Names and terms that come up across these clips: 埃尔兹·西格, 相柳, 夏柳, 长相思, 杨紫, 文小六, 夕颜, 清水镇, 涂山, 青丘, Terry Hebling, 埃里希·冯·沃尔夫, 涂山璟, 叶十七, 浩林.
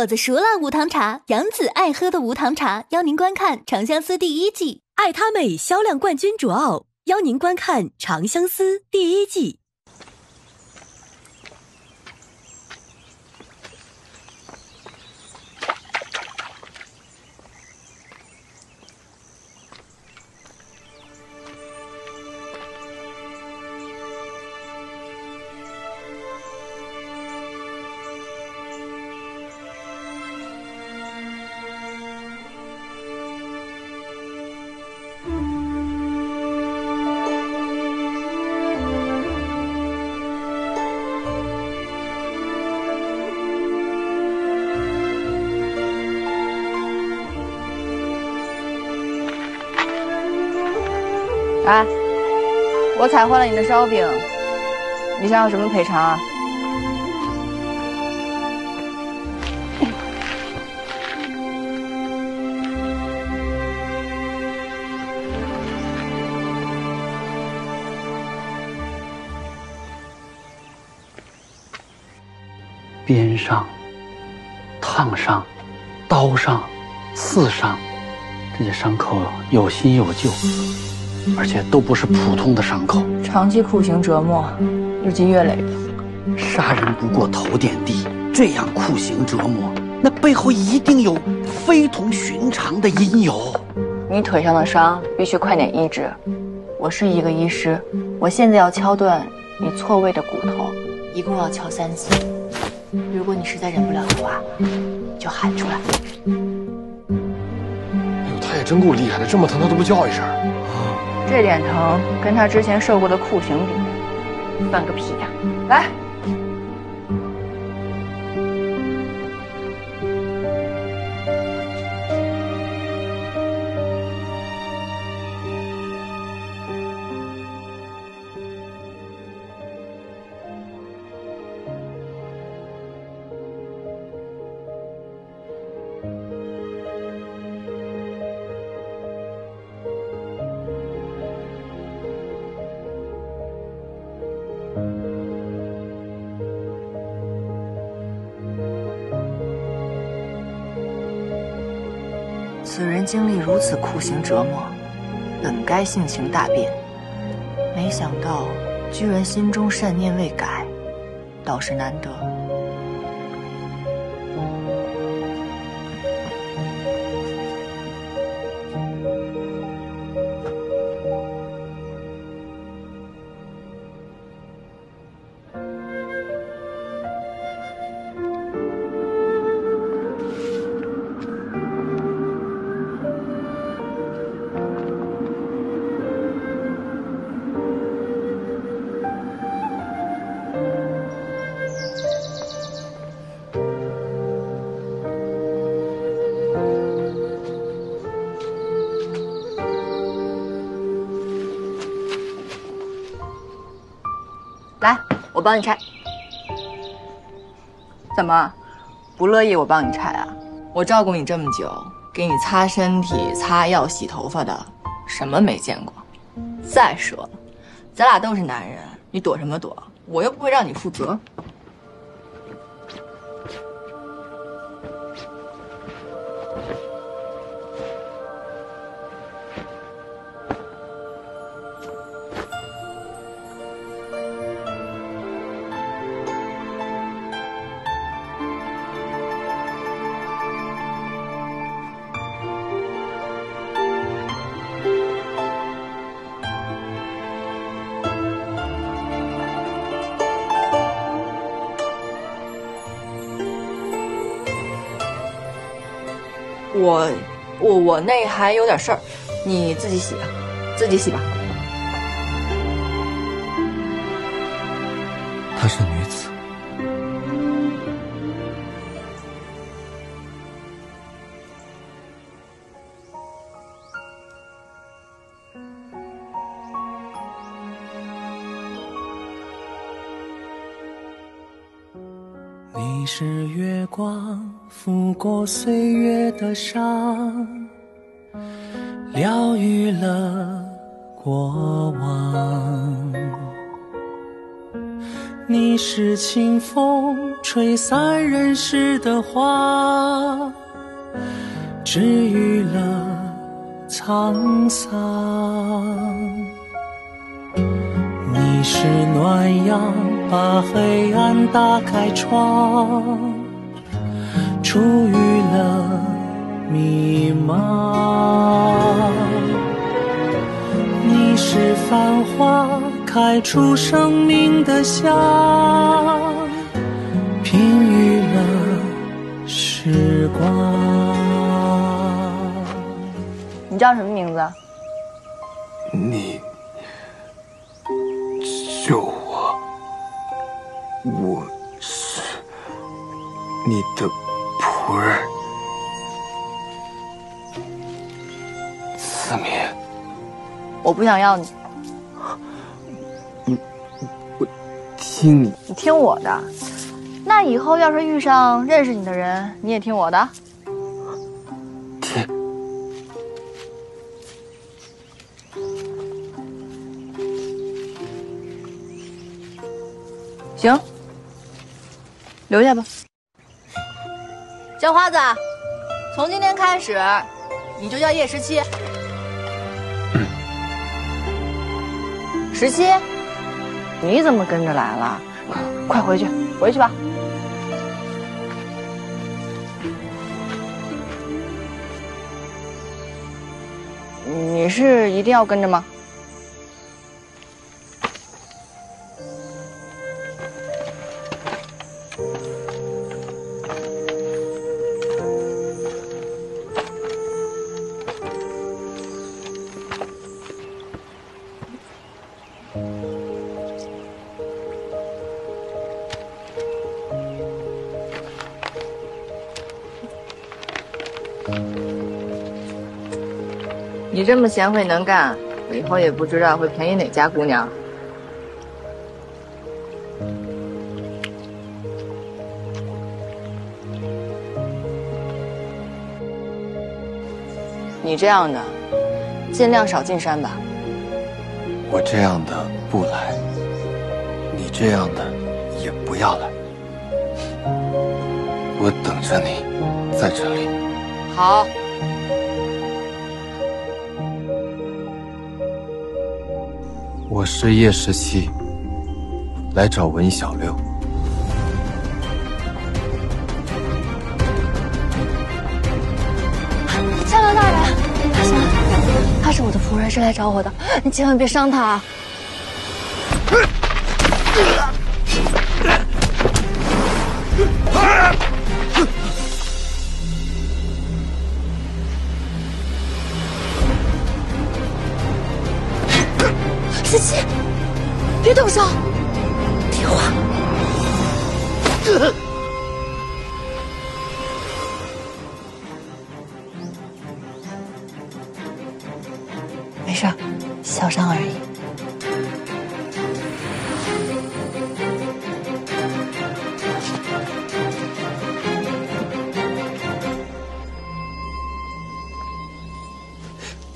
果子熟辣无糖茶，杨子爱喝的无糖茶，邀您观看《长相思》第一季。爱他美销量冠军卓奥，邀您观看《长相思》第一季。哎，我踩坏了你的烧饼，你想要什么赔偿啊？鞭伤、烫伤、刀伤、刺伤，这些伤口有新有旧。而且都不是普通的伤口，长期酷刑折磨，日积月累的。杀人不过头点地，这样酷刑折磨，那背后一定有非同寻常的因由。你腿上的伤必须快点医治。我是一个医师，我现在要敲断你错位的骨头，一共要敲3次。如果你实在忍不了的话，就喊出来。哎呦，他也真够厉害的，这么疼他都不叫一声。这点疼跟他之前受过的酷刑比，算个屁呀！来，此人经历如此酷刑折磨，本该性情大变，没想到居然心中善念未改，倒是难得。来，我帮你拆。怎么，不乐意我帮你拆啊？我照顾你这么久，给你擦身体、擦药、洗头发的，什么没见过？再说了，咱俩都是男人，你躲什么躲？我又不会让你负责。我那还有点事儿，你自己洗吧，自己洗吧。她是女子，你是月光，拂过岁月的伤。疗愈了过往，你是清风吹散人世的花，治愈了沧桑。你是暖阳，把黑暗打开窗，除于了迷茫。你是繁花，开出生命的香，品与了时光。你叫什么名字？你救我，我是你的仆人，思明。我不想要你。我听你。你听我的。那以后要是遇上认识你的人，你也听我的。听。行，留下吧。叫花子，从今天开始，你就叫叶十七。十七，你怎么跟着来了？快回去，回去吧。你是一定要跟着吗？你这么贤惠能干，我以后也不知道会便宜哪家姑娘。你这样的，尽量少进山吧。我这样的不来，你这样的也不要来。我等着你，在这里。好。我是叶十七，来找文小六。夏六大人，他是我的仆人，是来找我的，你千万别伤他啊。十七，别动手，听话。没事，小伤而已。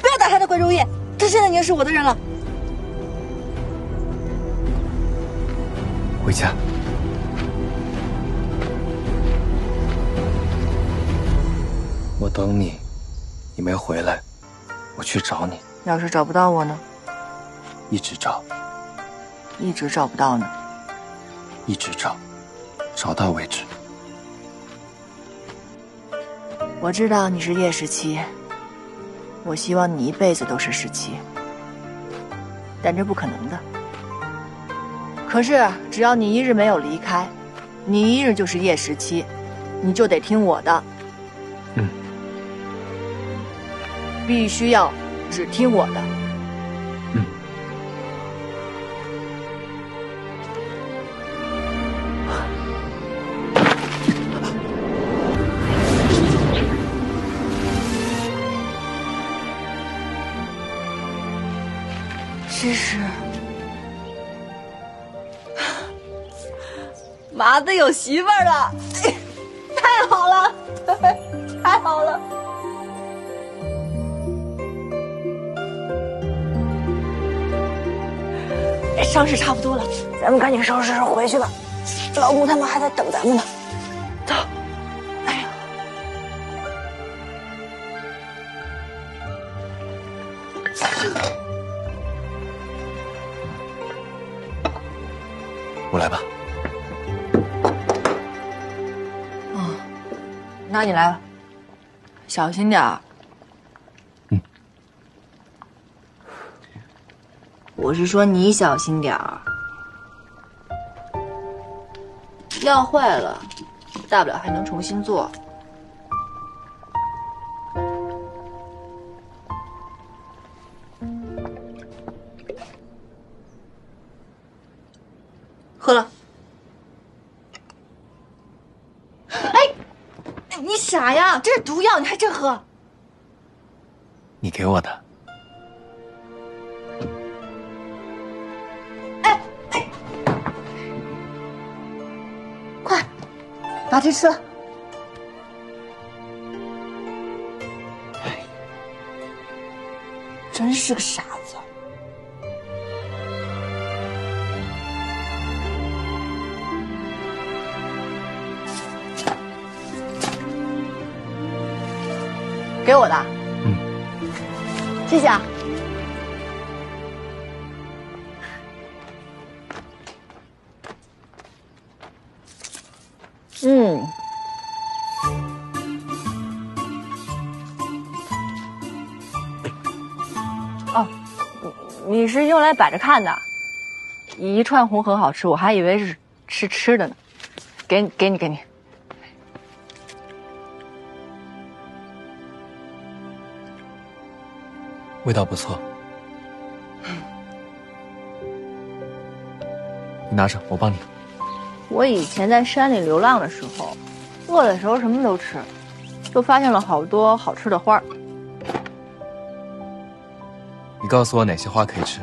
不要打开他的关注页，他现在已经是我的人了。回家。我等你，你没回来，我去找你。要是找不到我呢？一直找。一直找不到呢？一直找，找到为止。我知道你是叶十七，我希望你一辈子都是十七，但这不可能的。可是，只要你一日没有离开，你一日就是叶十七，你就得听我的。嗯，必须要只听我的。嗯。知识。麻子有媳妇儿了，太好了，太好了！哎伤势差不多了，咱们赶紧收拾收拾回去吧。老公他们还在等咱们呢。走。哎呀，我来吧。嗯，那你来吧，小心点儿。 我是说你小心点儿，料坏了，大不了还能重新做。喝了。哎，你傻呀？这是毒药，你还真喝？你给我的。 把这吃了。哎，真是个傻子。给我的。嗯。谢谢啊。嗯，哦，你是用来摆着看的，一串红很好吃，我还以为是吃的呢，给你。味道不错，你拿上，我帮你。 我以前在山里流浪的时候，饿的时候什么都吃，就发现了好多好吃的花。你告诉我哪些花可以吃，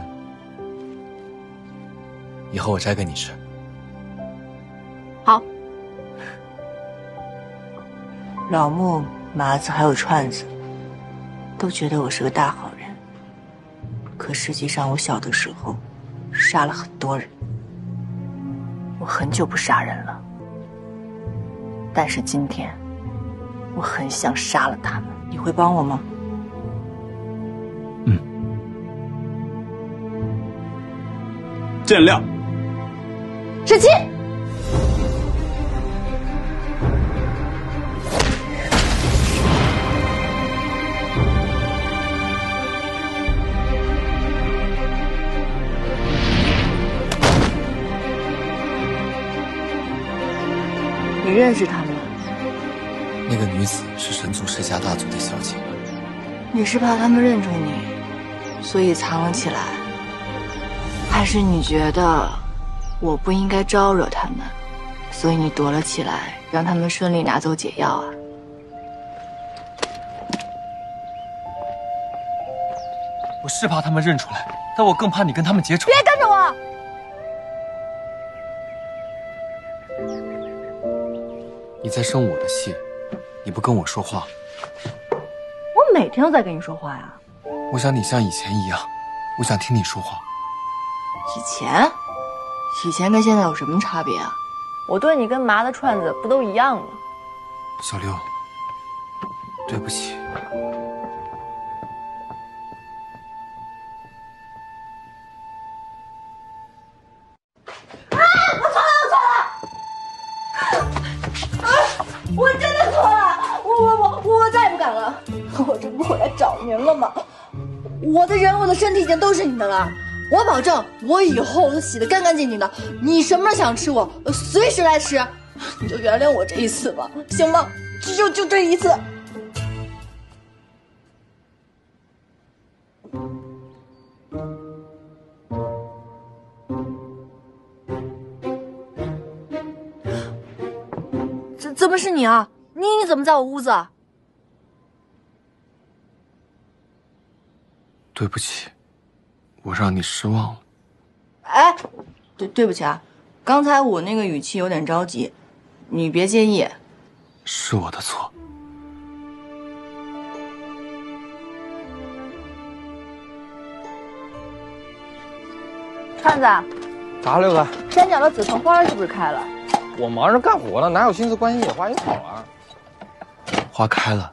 以后我摘给你吃。好。老穆、麻子还有串子，都觉得我是个大好人，可实际上我小的时候，杀了很多人。 我很久不杀人了，但是今天我很想杀了他们。你会帮我吗？嗯。见谅。十七。你认识他们吗？那个女子是神族世家大族的小姐。你是怕他们认出你，所以藏了起来，还是你觉得我不应该招惹他们，所以你躲了起来，让他们顺利拿走解药啊？我是怕他们认出来，但我更怕你跟他们结仇。别跟着我！ 你在生我的气，你不跟我说话，我每天都在跟你说话呀。我想你像以前一样，我想听你说话。以前跟现在有什么差别啊？我对你跟麻的串子不都一样吗？小六，对不起。啊！我错了，我真的错了，我再也不敢了。我这不回来找您了吗？我的人，我的身体已经都是你的了。我保证，我以后都洗得干干净净的。你什么时候想吃我，随时来吃。你就原谅我这一次吧，行吗？就这一次。怎么是你啊？你怎么在我屋子？对不起，我让你失望了。哎，对不起啊，刚才我那个语气有点着急，你别介意。是我的错。串子，咋了，六哥？山脚的紫藤花是不是开了？我忙着干活呢，哪有心思关心野花野草啊？花开了。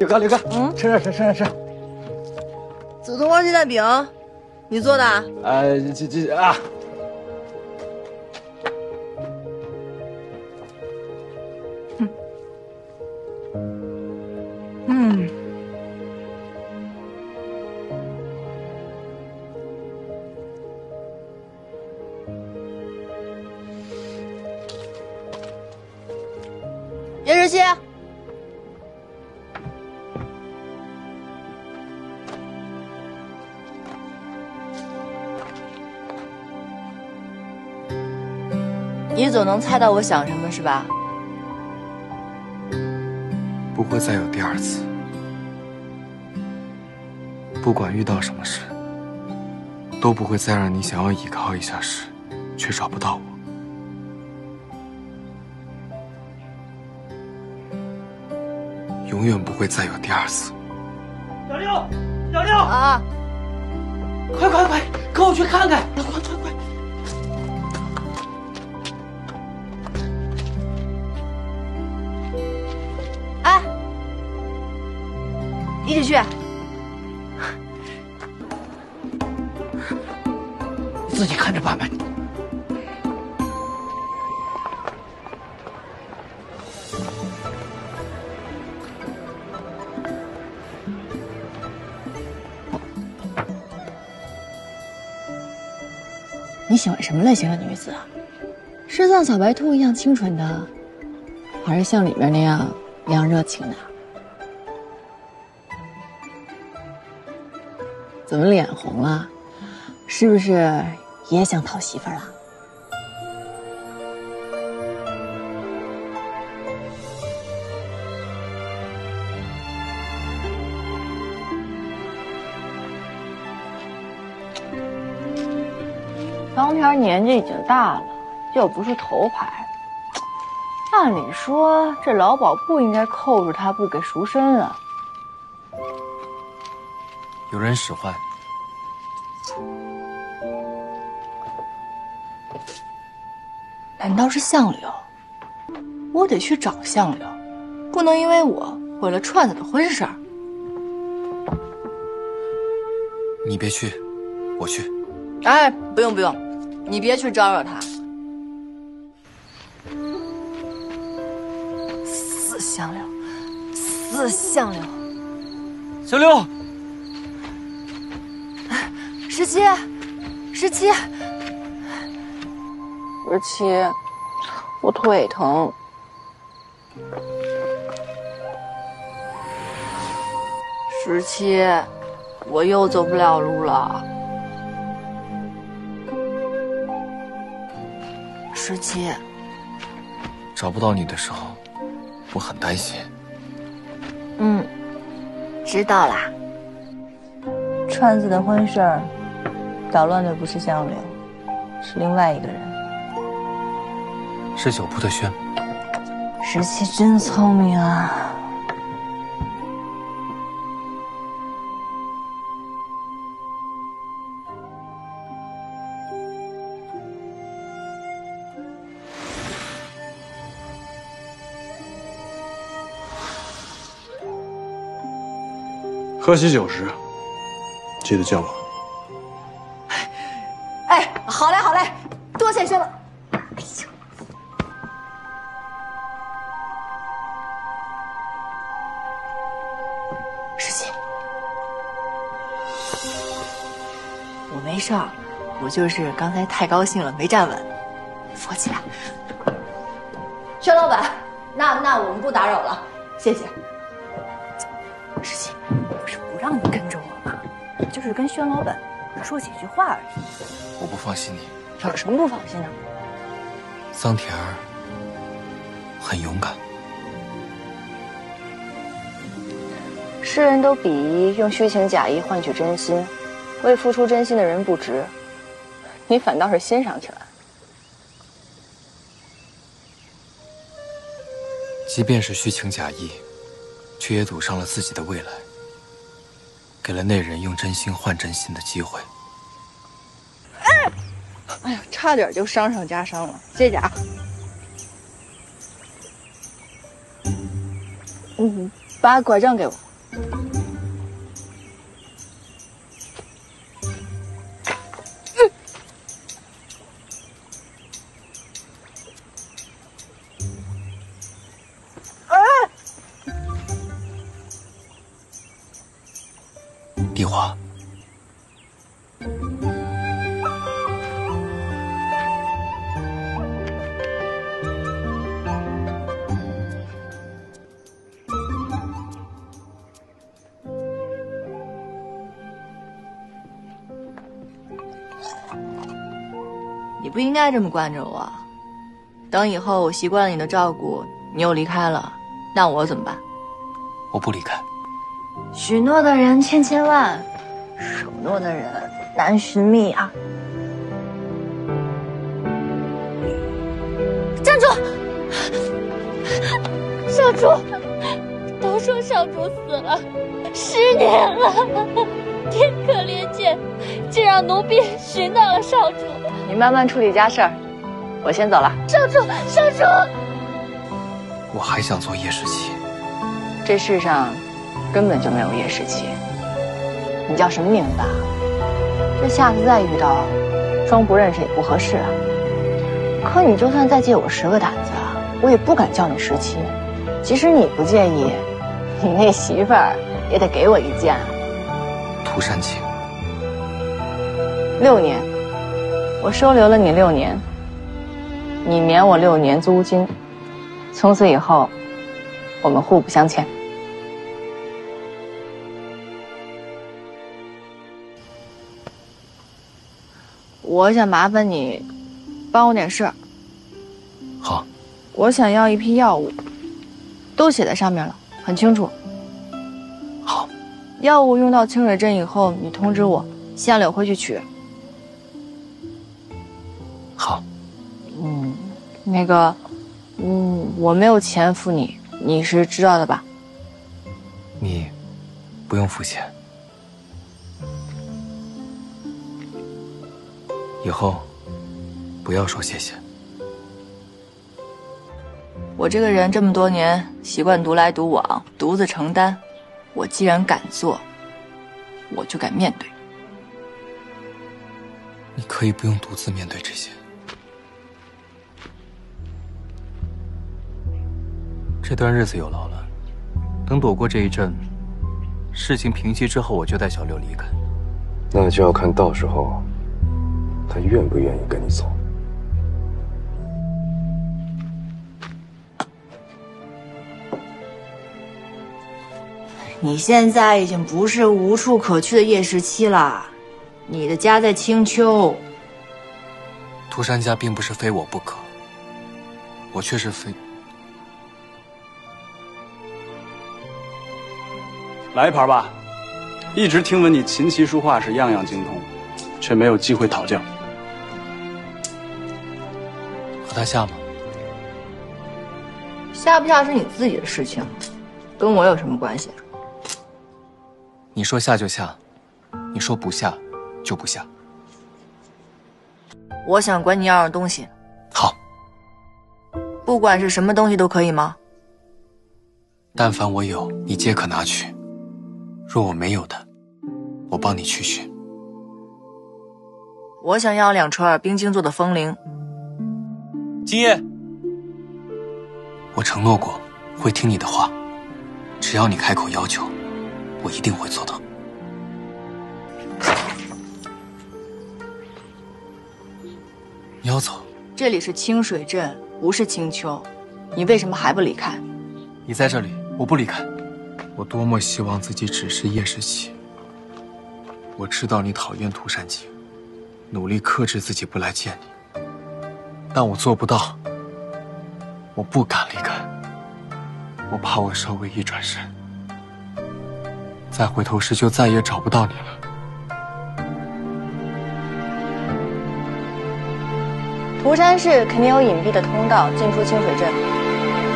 刘哥，嗯，吃。紫藤花鸡蛋饼，你做的？这啊！叶石溪。 你总能猜到我想什么是吧？不会再有第二次。不管遇到什么事，都不会再让你想要依靠一下时，却找不到我。永远不会再有第二次。小六啊！快，跟我去看看！快！ 一起去，你自己看着办吧。你喜欢什么类型的女子啊？是像小白兔一样清纯的，还是像里面那样凉热情的？ 怎么脸红了？是不是也想讨媳妇儿了？方片年纪已经大了，又不是头牌，按理说这劳保不应该扣住他不给赎身啊。 有人使唤。难道是相柳？我得去找相柳，不能因为我毁了串子的婚事儿。你别去，我去。哎，不用，你别去招惹他。死相柳！小柳。 十七，我腿疼。17，我又走不了路了。17，找不到你的时候，我很担心。嗯，知道啦。串子的婚事儿。 捣乱的不是相柳，是另外一个人，是酒铺的轩。17真聪明啊！喝喜酒时，记得叫我。 好嘞，多谢轩老。哎呦，17，我没事儿，我就是刚才太高兴了，没站稳，扶起来。轩老板，那我们不打扰了，谢谢。17，不是不让你跟着我吗？就是跟轩老板说几句话而已。 我不放心你，有什么不放心的？桑田儿很勇敢。世人都鄙夷用虚情假意换取真心，为付出真心的人不值，你反倒是欣赏起来。即便是虚情假意，却也赌上了自己的未来，给了那人用真心换真心的机会。哎呀，差点就伤上加伤了，这家伙。嗯，把拐杖给我。丽华，你不应该这么惯着我。等以后我习惯了你的照顾，你又离开了，那我怎么办？我不离开。 许诺的人千千万，守诺的人难寻觅啊！站住！少主，都说少主死了10年了，天可怜见，竟让奴婢寻到了少主。你慢慢处理家事儿，我先走了。少主，少主！我还想做夜视器。这世上。 根本就没有夜视器。你叫什么名字啊？这下次再遇到，装不认识也不合适啊。可你就算再借我10个胆子，我也不敢叫你17。即使你不介意，你那媳妇儿也得给我一剑。涂山璟，6年，我收留了你6年，你免我6年租金，从此以后，我们互不相欠。 我想麻烦你，帮我点事儿。好。我想要一批药物，都写在上面了，很清楚。好。药物用到清水镇以后，你通知我，夏柳会去取。好。嗯，那个，我没有钱付你，你是知道的吧？你，不用付钱。 以后，不要说谢谢。我这个人这么多年习惯独来独往，独自承担。我既然敢做，我就敢面对。你可以不用独自面对这些。这段日子有劳了。等躲过这一阵，事情平息之后，我就带小六离开。那就要看到时候。 他愿不愿意跟你走？你现在已经不是无处可去的夜视期了，你的家在青丘。涂山家并不是非我不可，我却是非。来一盘吧，一直听闻你琴棋书画是样样精通，却没有机会讨教。 和他下吗？下不下是你自己的事情，跟我有什么关系？你说下就下，你说不下就不下。我想管你要点东西。好。不管是什么东西都可以吗？但凡我有，你皆可拿取；若我没有的，我帮你去寻。我想要2串冰晶做的风铃。 今夜，我承诺过会听你的话，只要你开口要求，我一定会做到。你要走？这里是清水镇，不是青丘，你为什么还不离开？你在这里，我不离开。我多么希望自己只是夜视器。我知道你讨厌涂山璟，努力克制自己不来见你。 但我做不到，我不敢离开，我怕我稍微一转身，再回头时就再也找不到你了。涂山市肯定有隐蔽的通道进出清水镇，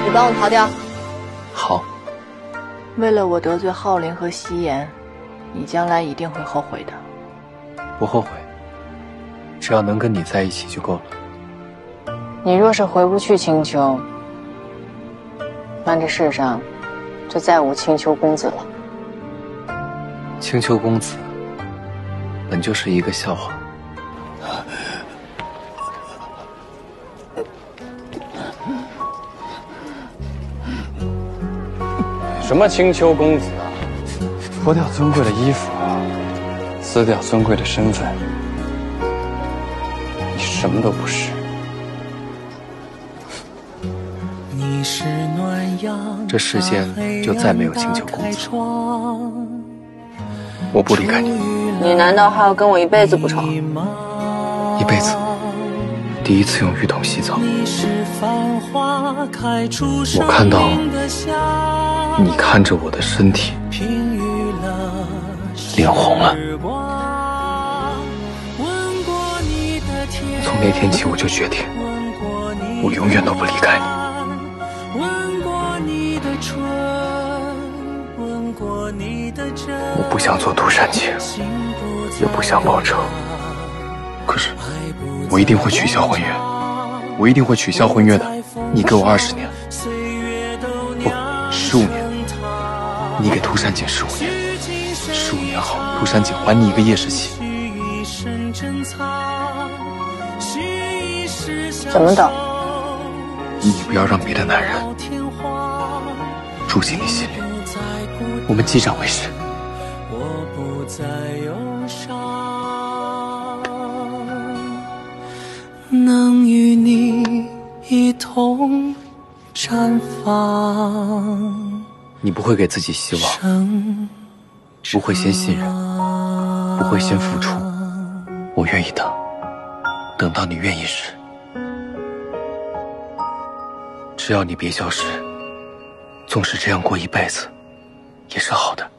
你帮我逃掉。好。为了我得罪浩林和夕颜，你将来一定会后悔的。不后悔，只要能跟你在一起就够了。你若是回不去青丘，那这世上就再无青丘公子了。青丘公子本就是一个笑话。 什么青丘公子啊！脱掉尊贵的衣服啊，撕掉尊贵的身份，你什么都不是。这世间就再没有青丘公子，我不离开你。你难道还要跟我一辈子不成？一辈子。第一次用浴桶洗澡，我看到。 你看着我的身体，脸红了。从那天起，我就决定，我永远都不离开你。我不想做独善其人，也不想报仇。可是，我一定会取消婚约，我一定会取消婚约的。你给我20年，不，15年。 你给涂山璟15年，15年后，涂山璟还你一个夜视期。怎么等？你不要让别的男人住进你心里。我们既然为誓。能与你一同绽放。 你不会给自己希望，不会先信任，不会先付出。我愿意等，等到你愿意时。只要你别消失，纵使这样过一辈子，也是好的。